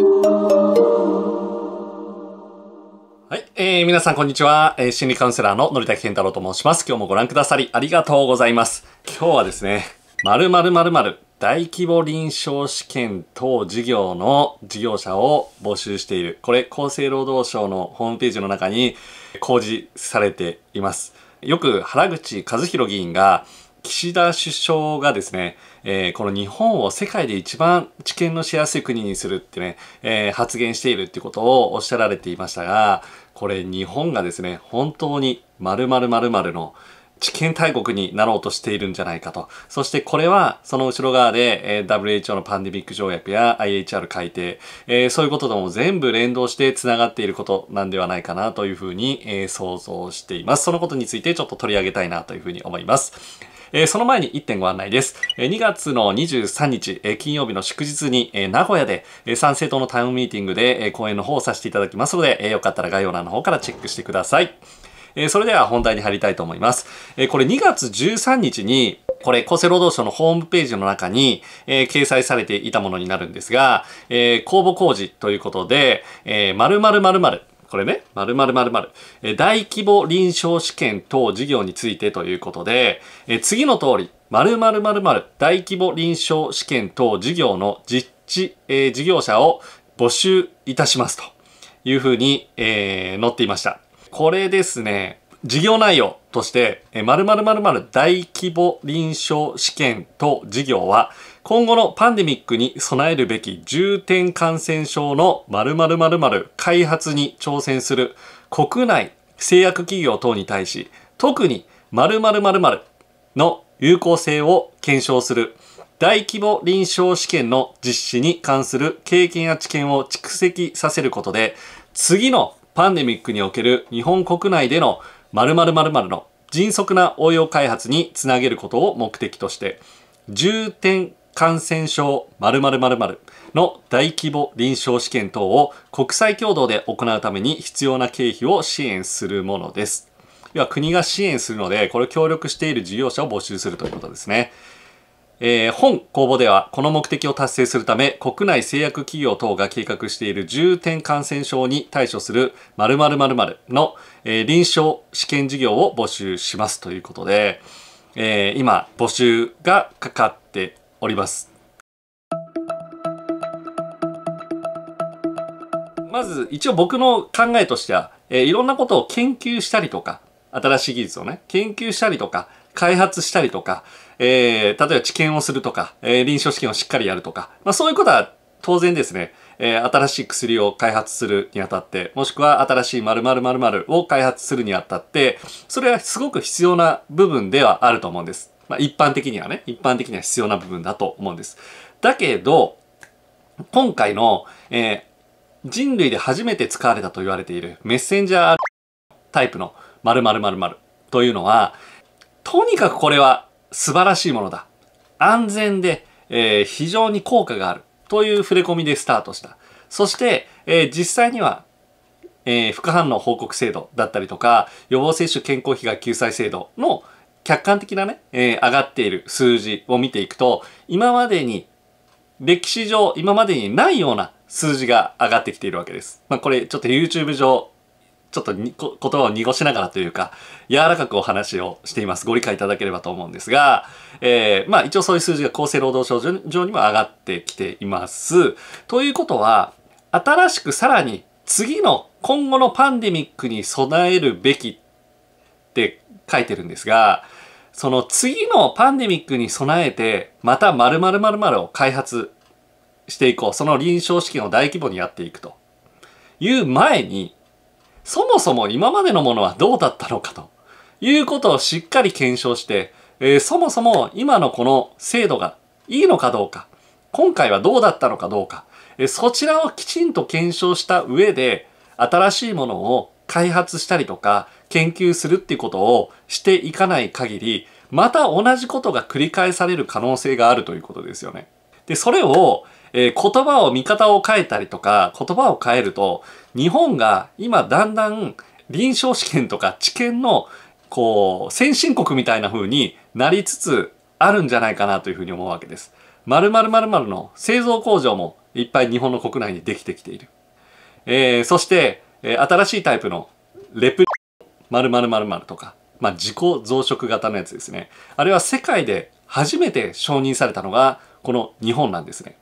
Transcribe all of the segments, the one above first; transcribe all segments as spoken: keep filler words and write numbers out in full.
はい、えー、皆さんこんにちは、えー、心理カウンセラーの典武健太郎と申します。今日もご覧くださりありがとうございます。今日はですね、〇〇〇〇大規模臨床試験等事業の事業者を募集している、これ厚生労働省のホームページの中に公示されています。よく原口和弘議員が、岸田首相がですね、えー、この日本を世界で一番治験のしやすい国にするってね、えー、発言しているってことをおっしゃられていましたが、これ日本がですね、本当に〇〇〇〇の治験大国になろうとしているんじゃないかと。そしてこれはその後ろ側で、えー、ダブリューエイチオー のパンデミック条約や アイエイチアール 改定、えー、そういうこととも全部連動してつながっていることなんではないかなというふうに、えー、想像しています。そのことについてちょっと取り上げたいなというふうに思います。えー、その前にいってんご案内です。えー、にがつのにじゅうさんにち、えー、金曜日の祝日に、えー、名古屋で、えー、参政党のタウンミーティングで、えー、講演の方をさせていただきますので、えー、よかったら概要欄の方からチェックしてください。えー、それでは本題に入りたいと思います。えー、これにがつじゅうさんにちに、これ厚生労働省のホームページの中に、えー、掲載されていたものになるんですが、えー、公募公示ということで、えー、〇〇〇〇。これね、〇〇〇〇。大規模臨床試験等事業についてということで、えー、次の通り、〇〇〇〇大規模臨床試験等事業の実地、えー、事業者を募集いたしますというふうに、えー、載っていました。これですね、事業内容として、〇〇〇〇大規模臨床試験等事業は、今後のパンデミックに備えるべき重点感染症の〇〇〇〇開発に挑戦する国内製薬企業等に対し、特に〇〇〇〇の有効性を検証する大規模臨床試験の実施に関する経験や知見を蓄積させることで、次のパンデミックにおける日本国内での〇〇〇〇の迅速な応用開発につなげることを目的として、重点感染症〇〇〇〇の大規模臨床試験等を国際共同で行うために必要な経費を支援するものです。要は国が支援するので、これを協力している事業者を募集するということですね。えー、本公募ではこの目的を達成するため国内製薬企業等が計画している重点感染症に対処する〇〇〇〇の、えー、臨床試験事業を募集しますということで、えー、今募集がかかっております。まず一応僕の考えとしては、えー、いろんなことを研究したりとか、新しい技術をね、研究したりとか、開発したりとか、えー、例えば治験をするとか、えー、臨床試験をしっかりやるとか、まあ、そういうことは当然ですね、えー、新しい薬を開発するにあたって、もしくは新しい〇〇〇〇を開発するにあたって、それはすごく必要な部分ではあると思うんです。まあ、一般的にはね、一般的には必要な部分だと思うんです。だけど、今回の、えー、人類で初めて使われたと言われているメッセンジャータイプの〇〇〇〇というのは、とにかくこれは素晴らしいものだ。安全で、えー、非常に効果がある。という触れ込みでスタートした。そして、えー、実際には、えー、副反応報告制度だったりとか、予防接種健康被害救済制度の客観的なね、えー、上がっている数字を見ていくと、今までに、歴史上今までにないような数字が上がってきているわけです。まあ、これちょっと YouTube 上、ちょっと言葉を濁しながらというか、柔らかくお話をしています。ご理解いただければと思うんですが、えー、まあ一応そういう数字が厚生労働省上にも上がってきています。ということは、新しくさらに次の今後のパンデミックに備えるべきって書いてるんですが、その次のパンデミックに備えて、また〇〇〇〇を開発していこう。その臨床試験を大規模にやっていくという前に、そもそも今までのものはどうだったのかということをしっかり検証して、えー、そもそも今のこの制度がいいのかどうか、今回はどうだったのかどうか、えー、そちらをきちんと検証した上で、新しいものを開発したりとか研究するっていうことをしていかない限り、また同じことが繰り返される可能性があるということですよね。で、それを、えー、言葉を、見方を変えたりとか、言葉を変えると、日本が今だんだん臨床試験とか治験の、こう、先進国みたいな風になりつつあるんじゃないかなというふうに思うわけです。〇〇〇〇の製造工場もいっぱい日本の国内にできてきている。えー、そして、えー、新しいタイプのレプリ〇〇〇〇とか、まあ、自己増殖型のやつですね。あれは世界で初めて承認されたのがこの日本なんですね。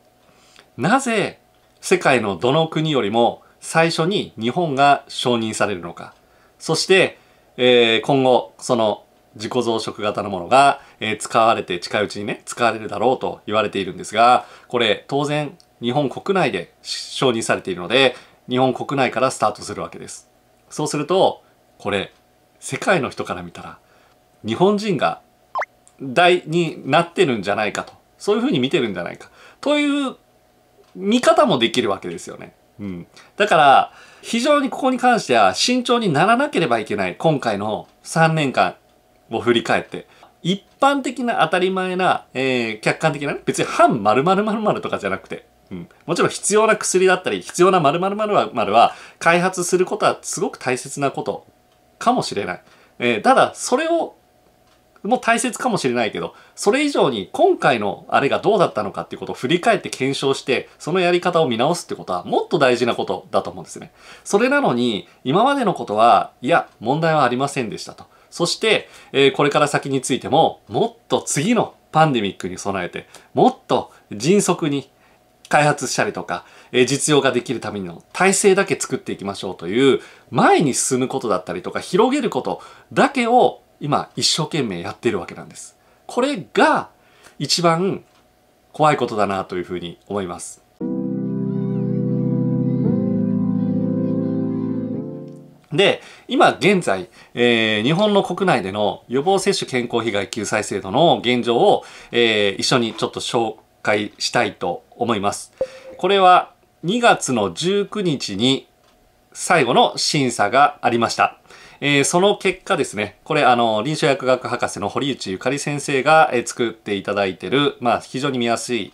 なぜ世界のどの国よりも最初に日本が承認されるのか。そして、えー、今後その自己増殖型のものが、えー、使われて近いうちにね使われるだろうと言われているんですが、これ当然日本国内で承認されているので日本国内からスタートするわけです。そうするとこれ世界の人から見たら日本人が大になってるんじゃないかと、そういうふうに見てるんじゃないかという見方もできるわけですよね。うん、だから非常にここに関しては慎重にならなければいけない。今回のさんねんかんを振り返って一般的な当たり前な、えー、客観的な、ね、別に反〇〇〇〇とかじゃなくて、うん、もちろん必要な薬だったり必要な〇〇〇〇は開発することはすごく大切なことかもしれない、えー、ただそれをも大切かもしれないけど、それ以上に今回のあれがどうだったのかっていうことを振り返って検証してそのやり方を見直すってことはもっと大事なことだと思うんですね。それなのに今までのことはいや問題はありませんでしたと。そして、えー、これから先についてももっと次のパンデミックに備えてもっと迅速に開発したりとか、えー、実用ができるための体制だけ作っていきましょうという、前に進むことだったりとか広げることだけを今一生懸命やっているわけなんです。これが一番怖いことだなというふうに思います。で、今現在、えー、日本の国内での予防接種健康被害救済制度の現状を、えー、一緒にちょっと紹介したいと思います。これはにがつのじゅうくにちに最後の審査がありました。えー、その結果ですね、これあの臨床薬学博士の堀内ゆかり先生が、えー、作っていただいている、まあ、非常に見やすい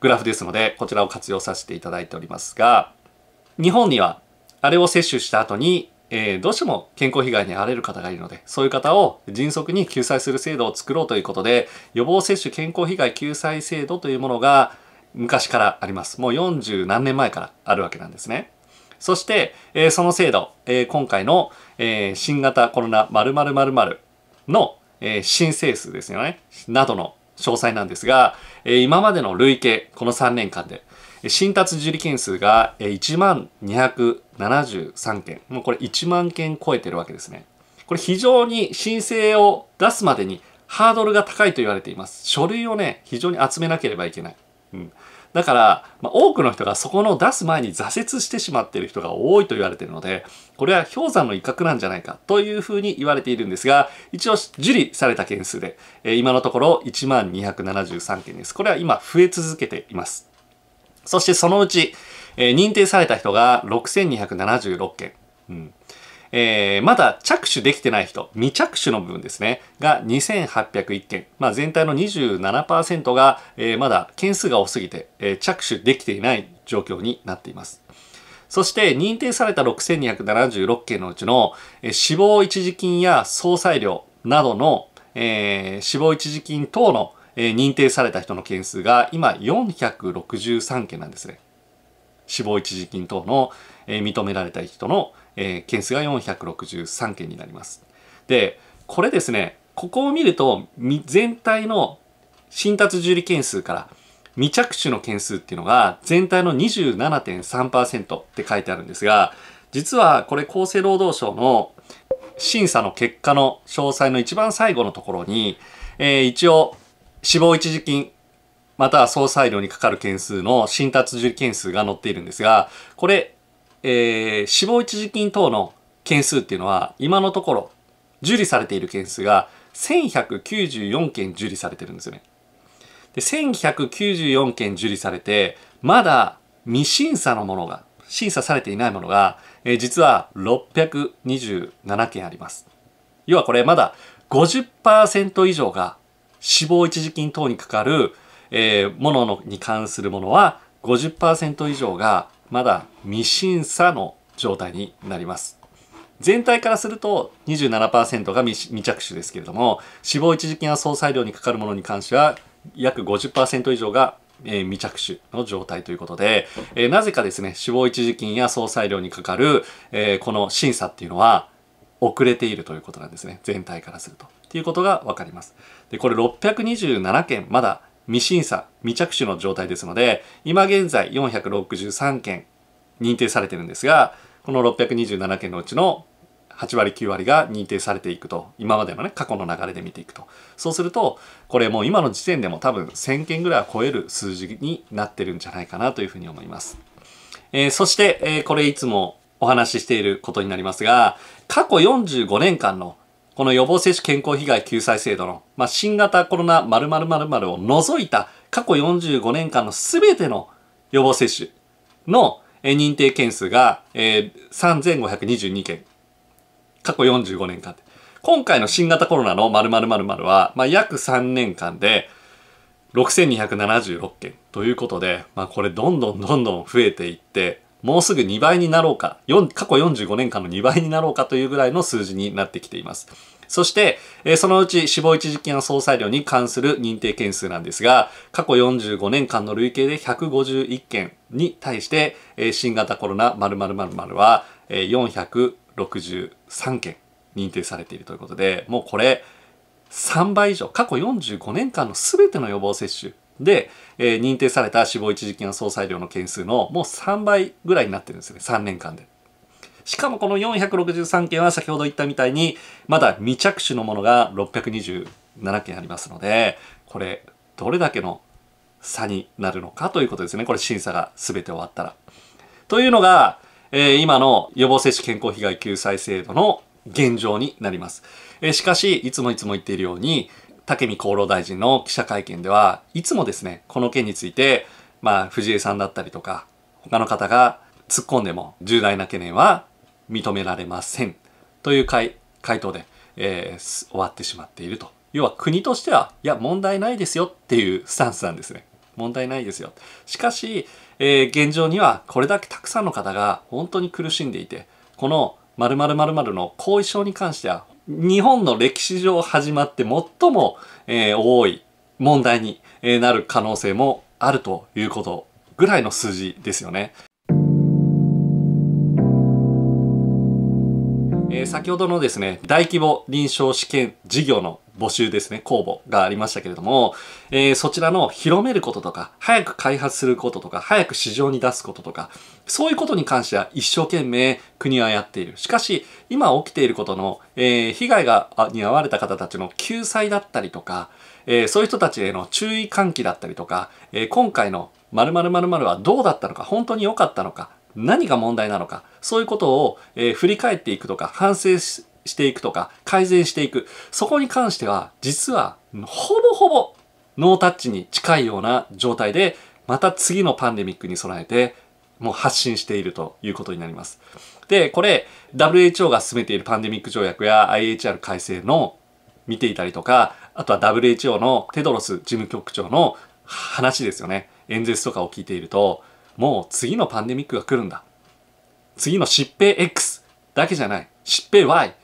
グラフですのでこちらを活用させていただいておりますが、日本にはあれを接種した後に、えー、どうしても健康被害に遭われる方がいるので、そういう方を迅速に救済する制度を作ろうということで予防接種健康被害救済制度というものが昔からあります。もうよんじゅうなんねんまえからあるわけなんですね。そして、えー、その制度、えー、今回の、えー、新型コロナ〇〇〇〇の、えー、申請数ですよね、などの詳細なんですが、えー、今までの累計、このさんねんかんで、新達受理件数がいちまんにひゃくななじゅうさんけん、もうこれいちまんけん超えてるわけですね。これ非常に申請を出すまでにハードルが高いと言われています。書類をね、非常に集めなければいけない。うんだから、まあ、多くの人がそこの出す前に挫折してしまっている人が多いと言われているので、これは氷山の一角なんじゃないかというふうに言われているんですが、一応受理された件数で、えー、今のところいちまんにひゃくななじゅうさんけんです。これは今増え続けています。そしてそのうち、えー、認定された人がろくせんにひゃくななじゅうろっけん。うんえー、まだ着手できてない人、未着手の部分ですね、がにせんはっぴゃくいっけん。まあ、全体の にじゅうななパーセント が、えー、まだ件数が多すぎて、えー、着手できていない状況になっています。そして認定されたろくせんにひゃくななじゅうろっけんのうちの、えー、死亡一時金や葬祭料などの、えー、死亡一時金等の、えー、認定された人の件数が今よんひゃくろくじゅうさんけんなんですね。死亡一時金等の、えー、認められた人のえー、件数がよんひゃくろくじゅうさんけんになります。で、これですね、ここを見ると全体の新達受理件数から未着手の件数っていうのが全体の にじゅうななてんさんパーセント って書いてあるんですが、実はこれ厚生労働省の審査の結果の詳細の一番最後のところに、えー、一応死亡一時金または葬祭料にかかる件数の新達受理件数が載っているんですが、これえー、死亡一時金等の件数っていうのは今のところ受理されている件数がせんひゃくきゅうじゅうよんけん受理されてるんですよね。でせんひゃくきゅうじゅうよんけん受理されてまだ未審査のものが審査されていないものが、えー、実はろっぴゃくにじゅうななけんあります。要はこれまだ ごじゅっパーセント 以上が死亡一時金等にかかる、えー、もののに関するものは ごじゅっパーセント 以上がまだ未審査の状態になります。全体からすると にじゅうななパーセント が未着手ですけれども、死亡一時金や葬祭料にかかるものに関しては約 ごじゅっパーセント 以上がえー、未着手の状態ということで、えー、なぜかですね、死亡一時金や総裁量にかかる、えー、この審査っていうのは遅れているということなんですね。全体からすると。っていうことが分かります。で、これろっぴゃくにじゅうななけん、まだ未審査、未着手の状態ですので、今現在よんひゃくろくじゅうさんけん認定されてるんですが、このろっぴゃくにじゅうななけんのうちのはちわりきゅうわりが認定されていくと、今までのね、過去の流れで見ていくと。そうすると、これもう今の時点でも多分せんけんぐらいは超える数字になってるんじゃないかなというふうに思います。えー、そして、えー、これいつもお話ししていることになりますが、過去よんじゅうごねんかんのこの予防接種健康被害救済制度の、まあ、新型コロナ〇〇〇〇を除いた過去よんじゅうごねんかんの全ての予防接種の認定件数が、えー、さんぜんごひゃくにじゅうにけん。過去よんじゅうごねんかんで。今回の新型コロナの〇〇〇〇は、まあ、約さんねんかんでろくせんにひゃくななじゅうろっけんということで、まあ、これどんどんどんどん増えていって、もうすぐにばいになろうか、過去よんじゅうごねんかんのにばいになろうかというぐらいの数字になってきています。そして、そのうち死亡一時金や総裁量に関する認定件数なんですが、過去よんじゅうごねんかんの累計でひゃくごじゅういっけんに対して、新型コロナ〇〇〇〇はよんひゃくろくじゅうさんけん認定されているということで、もうこれさんばい以上、過去よんじゅうごねんかんの全ての予防接種で、えー、認定された死亡一時金や総裁量の件数のもうさんばいぐらいになってるんですよね、さんねんかんで。しかもこのよんひゃくろくじゅうさんけんは先ほど言ったみたいに、まだ未着手のものがろっぴゃくにじゅうななけんありますので、これどれだけの差になるのかということですね、これ審査が全て終わったら。というのが、えー、今の予防接種健康被害救済制度の現状になります。えー、しかし、いつもいつも言っているように、武見厚労大臣の記者会見では、いつもですね、この件について、まあ、藤江さんだったりとか、他の方が突っ込んでも、重大な懸念は認められません。という回、回答で、えー、終わってしまっていると。要は国としては、いや、問題ないですよっていうスタンスなんですね。問題ないですよ。しかし、えー、現状にはこれだけたくさんの方が本当に苦しんでいて、この〇〇〇〇の後遺症に関しては日本の歴史上始まって最も、えー、多い問題になる可能性もあるということぐらいの数字ですよね。えー、先ほどのですね、大規模臨床試験事業の募集ですね、公募がありましたけれども、えー、そちらの広めることとか、早く開発することとか、早く市場に出すこととか、そういうことに関しては一生懸命国はやっている。しかし、今起きていることの、えー、被害がに遭われた方たちの救済だったりとか、えー、そういう人たちへの注意喚起だったりとか、えー、今回の〇〇〇〇はどうだったのか、本当に良かったのか、何が問題なのか、そういうことを、えー、振り返っていくとか、反省ししていくとか改善していく、そこに関しては実はほぼほぼノータッチに近いような状態で、また次のパンデミックに備えてもう発信しているということになります。で、これ ダブリューエイチオー が進めているパンデミック条約や アイエイチアール 改正の見ていたりとか、あとは ダブリューエイチオー のテドロス事務局長の話ですよね、演説とかを聞いていると、もう次のパンデミックが来るんだ、次の疾病 エックス だけじゃない、疾病 ワイ、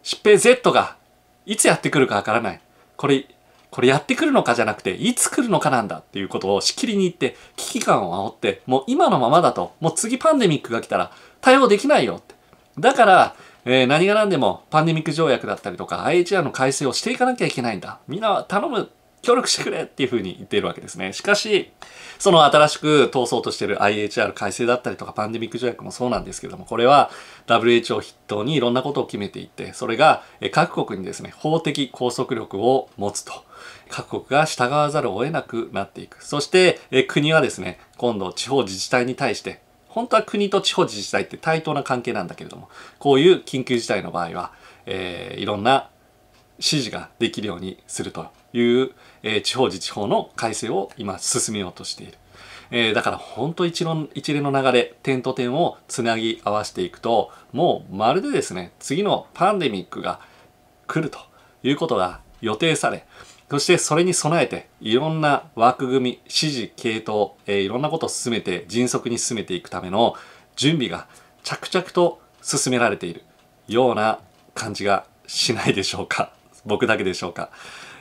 疾病 ゼット がいつやってくるかわからない。これ、これやってくるのかじゃなくて、いつ来るのかなんだっていうことをしきりに言って、危機感を煽って、もう今のままだと、もう次パンデミックが来たら対応できないよって。だから、えー、何が何でもパンデミック条約だったりとか アイエイチアール の改正をしていかなきゃいけないんだ。みんな頼む、協力してくれっていうふうに言っているわけですね。しかし、その新しく通そうとしている アイエイチアール 改正だったりとかパンデミック条約もそうなんですけども、これは ダブリューエイチオー を筆頭にいろんなことを決めていって、それが各国にですね、法的拘束力を持つと。各国が従わざるを得なくなっていく。そして国はですね、今度地方自治体に対して、本当は国と地方自治体って対等な関係なんだけれども、こういう緊急事態の場合は、えー、いろんな指示ができるようにするという、えー、地方自治法の改正を今進めようとしている。えー、だから本当一論一連の流れ、点と点をつなぎ合わせていくと、もうまるでですね、次のパンデミックが来るということが予定され、そしてそれに備えていろんな枠組み、指示、系統、えー、いろんなことを進めて迅速に進めていくための準備が着々と進められているような感じがしないでしょうか。僕だけでしょうか。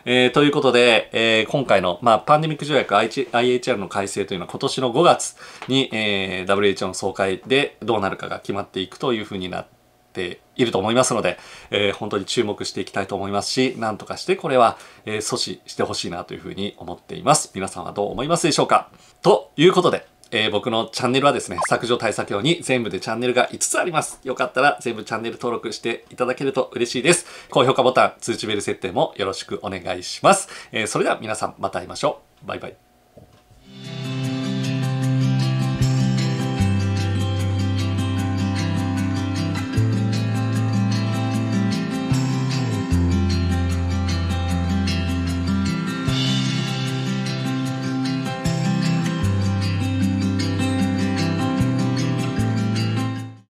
えー、ということで、えー、今回の、まあ、パンデミック条約 アイエイチアール の改正というのは今年のごがつに、えー、ダブリューエイチオー の総会でどうなるかが決まっていくというふうになっていると思いますので、えー、本当に注目していきたいと思いますし、なんとかしてこれは、えー、阻止してほしいなというふうに思っています。皆さんはどう思いますでしょうか？ということで、えー、僕のチャンネルはですね、削除対策用に全部でチャンネルがいつつあります。よかったら全部チャンネル登録していただけると嬉しいです。高評価ボタン、通知ベル設定もよろしくお願いします。えー、それでは皆さんまた会いましょう。バイバイ。